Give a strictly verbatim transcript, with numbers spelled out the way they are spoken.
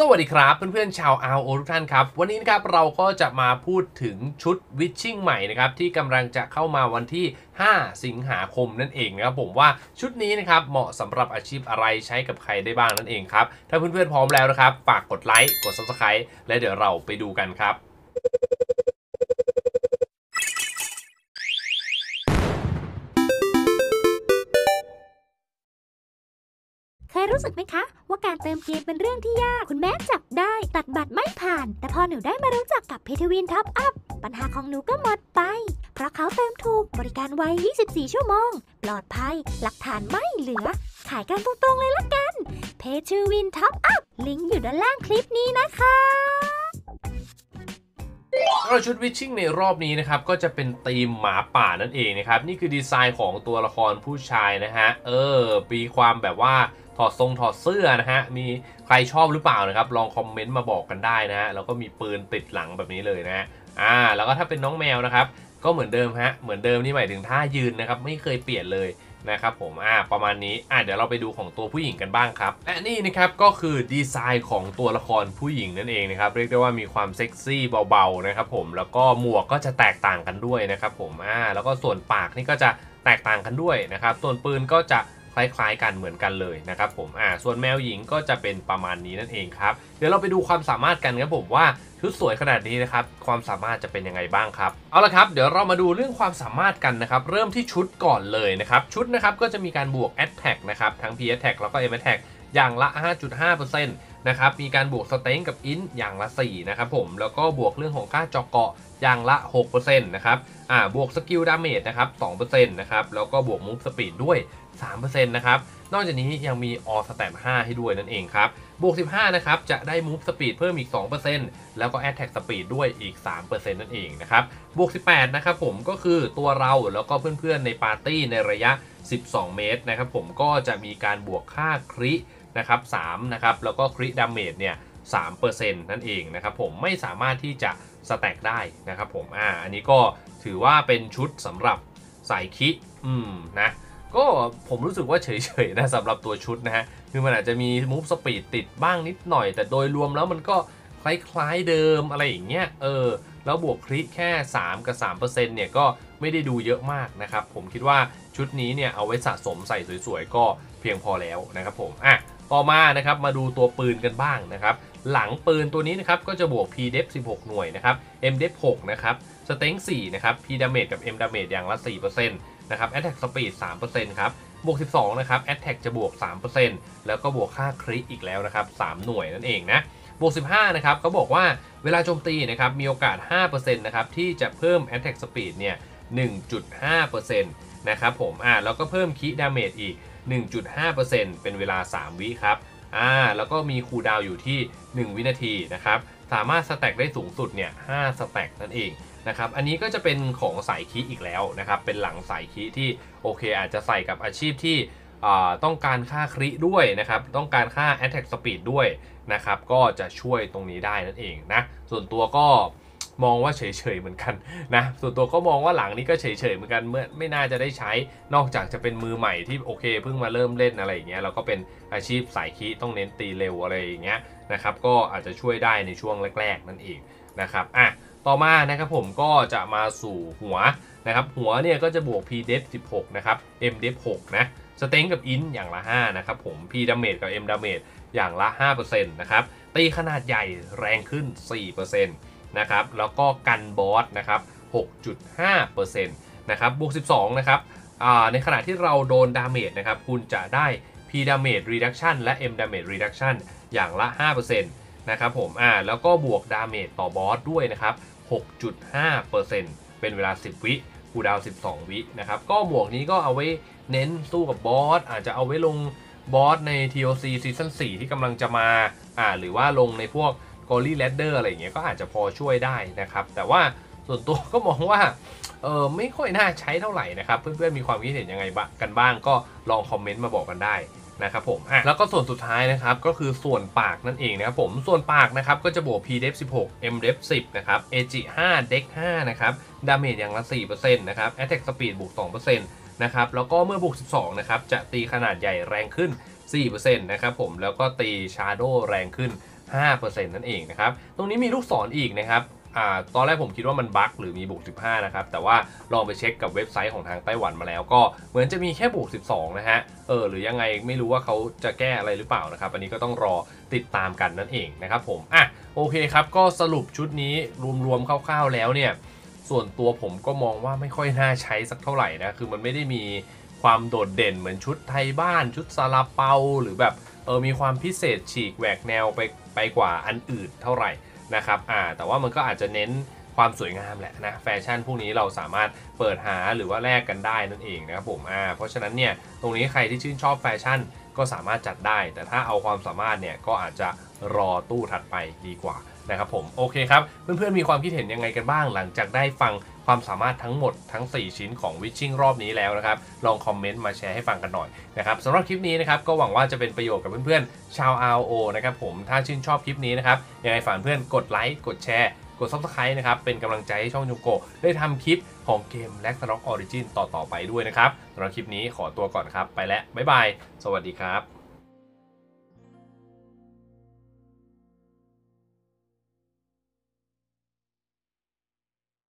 สวัสดีครับเพื่อนๆชาว อาร์ โอ ทุกท่านครับวันนี้นะครับเราก็จะมาพูดถึงชุดวิชชิ่งใหม่นะครับที่กำลังจะเข้ามาวันที่ห้าสิงหาคมนั่นเองนะครับผมว่าชุดนี้นะครับเหมาะสำหรับอาชีพอะไรใช้กับใครได้บ้างนั่นเองครับถ้าเพื่อนๆพร้อมแล้วนะครับฝากกดไลค์กด ซับสไครบ์ และเดี๋ยวเราไปดูกันครับเคยรู้สึกไหมคะว่าการเติมเกมเป็นเรื่องที่ยากคุณแม่จับได้ตัดบัตรไม่ผ่านแต่พอหนูได้มารู้จักกับ พี ทู ดับเบิลยู ท็อปอัพ ปัญหาของหนูก็หมดไปเพราะเขาเติมถูกบริการไวยี่สิบสี่ชั่วโมงปลอดภัยหลักฐานไม่เหลือขายกันตรงๆเลยละกัน พี ทู ดับเบิลยู ท็อปอัพ ลิงก์อยู่ด้านล่างคลิปนี้นะคะเราชุดวิชชิ่งในรอบนี้นะครับก็จะเป็นธีมหมาป่านั่นเองนะครับนี่คือดีไซน์ของตัวละครผู้ชายนะฮะเออมีความแบบว่าถอดทรงถอดเสื้อนะฮะมีใครชอบหรือเปล่านะครับลองคอมเมนต์มาบอกกันได้นะฮะแล้วก็มีปืนติดหลังแบบนี้เลยนะฮะอ่าแล้วก็ถ้าเป็นน้องแมวนะครับก็เหมือนเดิมฮะเหมือนเดิมนี่หมายถึงท่ายืนนะครับไม่เคยเปลี่ยนเลยนะครับผมอ่าประมาณนี้อ่าเดี๋ยวเราไปดูของตัวผู้หญิงกันบ้างครับและนี่นะครับก็คือดีไซน์ของตัวละครผู้หญิงนั่นเองนะครับเรียกได้ว่ามีความเซ็กซี่เบาๆนะครับผมแล้วก็หมวกก็จะแตกต่างกันด้วยนะครับผมอ่าแล้วก็ส่วนปากนี่ก็จะแตกต่างกันด้วยนะครับส่วนปืนก็จะคล้ายๆกันเหมือนกันเลยนะครับผมอ่าส่วนแมวหญิงก็จะเป็นประมาณนี้นั่นเองครับเดี๋ยวเราไปดูความสามารถกันครับผมว่าชุดสวยขนาดนี้นะครับความสามารถจะเป็นยังไงบ้างครับเอาละครับเดี๋ยวเรามาดูเรื่องความสามารถกันนะครับเริ่มที่ชุดก่อนเลยนะครับชุดนะครับก็จะมีการบวก แอทแท็ก นะครับทั้ง พี แอทแท็ก แล้วก็ เอ็ม แอทแท็ก อย่างละ ห้าจุดห้าเปอร์เซ็นต์ นะครับมีการบวก สเต็งค์ กับ อิน อย่างละสี่นะครับผมแล้วก็บวกเรื่องของค่าเจาะเกาะอย่างละ หกเปอร์เซ็นต์ นะครับอ่าบวกสกิลดาเมจนะครับ สองเปอร์เซ็นต์ นะครับแล้วก็บวกมูฟสปีดด้วยสามเปอร์เซ็นต์ นะครับนอกจากนี้ยังมีออสแตมห้าให้ด้วยนั่นเองครับบวกสิบห้านะครับจะได้มูฟสปีดเพิ่มอีก สองเปอร์เซ็นต์ แล้วก็แอทแท็กสปีดด้วยอีก สามเปอร์เซ็นต์ นั่นเองนะครับบวกสิบแปดนะครับผมก็คือตัวเราแล้วก็เพื่อนๆในปาร์ตี้ในระยะสิบสองเมตรนะครับผมก็จะมีการบวกค่าครินะครับสามนะครับแล้วก็คริดาเมจเนี่ย สามเปอร์เซ็นต์ นั่นเองนะครับผมไม่สามารถที่จะสแต็กได้นะครับผมอ่าอันนี้ก็ถือว่าเป็นชุดสำหรับสายคิอืมนะก็ผมรู้สึกว่าเฉยๆนะสำหรับตัวชุดนะฮะคือมันอาจจะมีมูฟสปีดติดบ้างนิดหน่อยแต่โดยรวมแล้วมันก็คล้ายๆเดิมอะไรอย่างเงี้ยเออแล้วบวกคลิกแค่สามกับ สามเปอร์เซ็นต์ เนี่ยก็ไม่ได้ดูเยอะมากนะครับผมคิดว่าชุดนี้เนี่ยเอาไว้สะสมใส่สวยๆก็เพียงพอแล้วนะครับผมอ่ะต่อมานะครับมาดูตัวปืนกันบ้างนะครับหลังปืนตัวนี้นะครับก็จะบวก พี เดฟ สิบหกหน่วยนะครับ เอ็ม เดฟ หกนะครับ สเต็งค์ สี่นะครับ P damage กับ M damage อย่างละ สี่เปอร์เซ็นต์ นะครับ แอทแท็ก สปีด สามเปอร์เซ็นต์ ครับบวกสิบสองนะครับ แอทแท็ก จะบวก สามเปอร์เซ็นต์ แล้วก็บวกค่าคริอีกแล้วนะครับสามหน่วยนั่นเองนะบวกสิบห้านะครับเขาบอกว่าเวลาโจมตีนะครับมีโอกาส ห้าเปอร์เซ็นต์ นะครับที่จะเพิ่ม แอทแท็ก สปีด เนี่ย หนึ่งจุดห้าเปอร์เซ็นต์ นะครับผมอ่าแล้วก็เพิ่มคริ damage อีก หนึ่งจุดห้าเปอร์เซ็นต์ เป็นเวลาสามวิครับอ่าแล้วก็มีคูลดาวน์อยู่ที่หนึ่งวินาทีนะครับสามารถสแต็กได้สูงสุดเนี่ยห้าสแต็กนั่นเองนะครับอันนี้ก็จะเป็นของสายคีอีกแล้วนะครับเป็นหลังสายคีที่โอเคอาจจะใส่กับอาชีพที่ต้องการค่าคริด้วยนะครับต้องการค่า แอทแท็ก สปีด ด้วยนะครับก็จะช่วยตรงนี้ได้นั่นเองนะส่วนตัวก็มองว่าเฉยๆเหมือนกันนะส่วนตัวก็มองว่าหลังนี้ก็เฉยๆเหมือนกันเมื่อไม่น่าจะได้ใช้นอกจากจะเป็นมือใหม่ที่โอเคเพิ่งมาเริ่มเล่นอะไรอย่างเงี้ยเราก็เป็นอาชีพสายคีต้องเน้นตีเร็วอะไรอย่างเงี้ยนะครับก็อาจจะช่วยได้ในช่วงแรกๆนั่นเองนะครับอ่ะต่อมานะครับผมก็จะมาสู่หัวนะครับหัวเนี่ยก็จะบวก พี เดฟ สิบหกนะครับ เอ็ม เดฟ หกนะสเต็งค์ กับ อิน อย่างละห้านะครับผม P damage กับ M damage อย่างละ ห้าเปอร์เซ็นต์ นะครับตีขนาดใหญ่แรงขึ้น สี่เปอร์เซ็นต์นะครับแล้วก็กันบอสนะครับ หกจุดห้าเปอร์เซ็นต์ นะครับบวกสิบสองนะครับในขณะที่เราโดนดาเมจนะครับคุณจะได้ P damage reduction และ M damage reduction อย่างละ ห้าเปอร์เซ็นต์ นะครับผมอ่าแล้วก็บวกดาเมจต่อบอสด้วยนะครับ หกจุดห้าเปอร์เซ็นต์ เป็นเวลาสิบวิคูลดาวน์สิบสองวินะครับก็หมวกนี้ก็เอาไว้เน้นสู้กับบอสอาจจะเอาไว้ลงบอสใน ที โอ ซี ซีซั่นสี่ที่กำลังจะมาอ่าหรือว่าลงในพวกกอลลี่แรดเดอร์อะไรอย่างเงี้ยก็อาจจะพอช่วยได้นะครับแต่ว่าส่วนตัวก็มองว่าเออไม่ค่อยน่าใช้เท่าไหร่นะครับเพื่อนๆมีความคิดเห็นยังไงกันบ้างก็ลองคอมเมนต์มาบอกกันได้นะครับผมอ่ะแล้วก็ส่วนสุดท้ายนะครับก็คือส่วนปากนั่นเองนะครับผมส่วนปากนะครับก็จะบวก พี เดฟ สิบหก เอ็ม เดฟ สิบนะครับ เอ จี ห้า Dex ห้านะครับดาเมจอย่างละ สี่เปอร์เซ็นต์ นะครับ แอทแท็ก Speed บวก สองเปอร์เซ็นต์ นะครับแล้วก็เมื่อบวกสิบสองนะครับจะตีขนาดใหญ่แรงขึ้น สี่เปอร์เซ็นต์ นะครับผมแล้วก็ตีชาโดว์แรงขึ้น ห้าเปอร์เซ็นต์ นั่นเองนะครับตรงนี้มีลูกศร อ, อีกนะครับตอนแรกผมคิดว่ามันบั๊กหรือมีบวกสิบห้านะครับแต่ว่าลองไปเช็คกับเว็บไซต์ของทางไต้หวันมาแล้วก็เหมือนจะมีแค่บวกสิบสองนะฮะเออหรือยังไงไม่รู้ว่าเขาจะแก้อะไรหรือเปล่านะครับอันนี้ก็ต้องรอติดตามกันนั่นเองนะครับผมอ่ะโอเคครับก็สรุปชุดนี้รวมๆคร่าวๆแล้วเนี่ยส่วนตัวผมก็มองว่าไม่ค่อยน่าใช้สักเท่าไหร่นะคือมันไม่ได้มีความโดดเด่นเหมือนชุดไทยบ้านชุดซาลาเปาหรือแบบเออมีความพิเศษฉีกแหวกแนวไปไปกว่าอันอื่นเท่าไหร่นะครับอ่าแต่ว่ามันก็อาจจะเน้นความสวยงามแหละนะแฟชั่นพวกนี้เราสามารถเปิดหาหรือว่าแลกกันได้นั่นเองนะครับผมอ่าเพราะฉะนั้นเนี่ยตรงนี้ใครที่ชื่นชอบแฟชั่นก็สามารถจัดได้แต่ถ้าเอาความสามารถเนี่ยก็อาจจะรอตู้ถัดไปดีกว่านะครับผมโอเคครับเพื่อนๆมีความคิดเห็นยังไงกันบ้างหลังจากได้ฟังความสามารถทั้งหมดทั้งสี่ชิ้นของวิชชิ่งรอบนี้แล้วนะครับลองคอมเมนต์มาแชร์ให้ฟังกันหน่อยนะครับสำหรับคลิปนี้นะครับก็หวังว่าจะเป็นประโยชน์กับเพื่อนๆชาว อาร์ โอ นะครับผมถ้าชื่นชอบคลิปนี้นะครับยังไงฝากเพื่อนกดไลค์กดแชร์กด ซับสไครบ์ นะครับเป็นกำลังใจให้ช่องจูโกะได้ทำคลิปของเกม แร็กนาร็อก ออริจิน ต่อๆไปด้วยนะครับสำหรับคลิปนี้ขอตัวก่อนครับไปแล้วบ๊ายบายสวัสดีครับ